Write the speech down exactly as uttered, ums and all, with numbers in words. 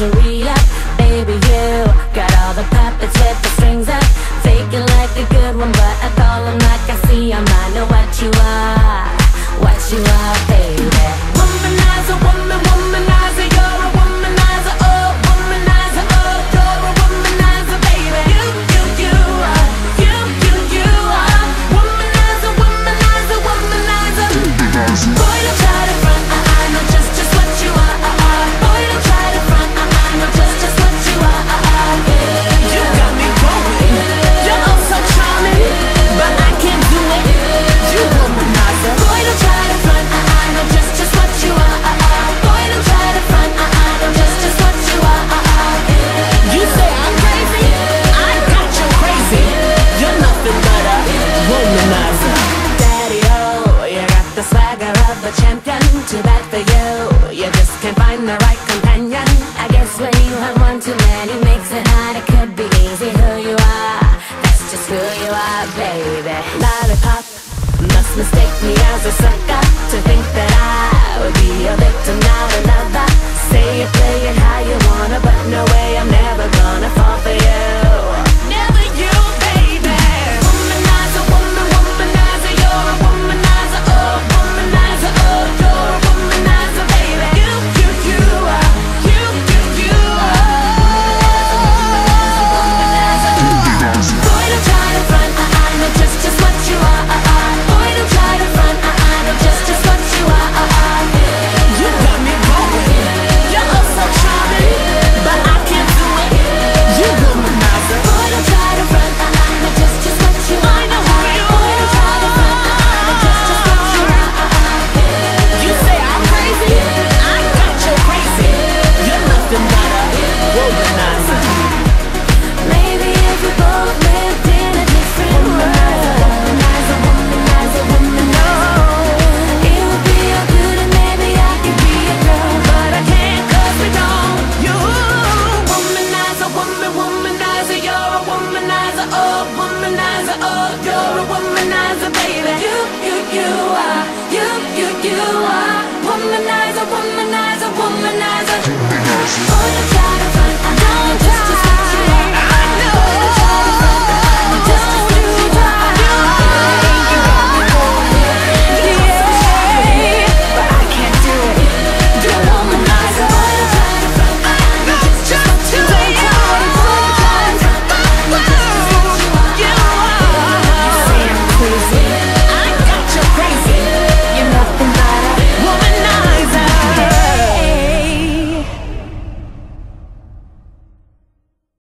mystery up. Baby, you got all the puppets with the strings up. Fake it like a good one, but I call them like I see them. I know what you are, what you are, baby. Womanizer, woman, womanizer, you're a womanizer, oh, womanizer, oh, you're a womanizer, baby. You, you, you are, you, you, you are womanizer, womanizer, womanizer. Boy, don't try to front, I, I know just, just what you are, uh, uh. Boy, don't try to front, I, I know just, just what you are, uh, uh. Yeah. You got me going, yeah. You're all so charming, yeah. But I can't do it, yeah. You womanizer. Boy, don't try to front, I, I know just, just what you are, uh, uh. Boy, don't try to front, I, I know just, just what you are, uh, uh. Yeah. You say I'm crazy, yeah. I got you crazy, yeah. You're nothing but a, yeah, womanizer. Daddy-o, you got the swagger of a champion. Too bad for you, you just can't find the right companion. I guess when you have one too many makes it hard. It could be easy who you are, that's just who you are, baby. Lollipop, must mistake me as a sucker.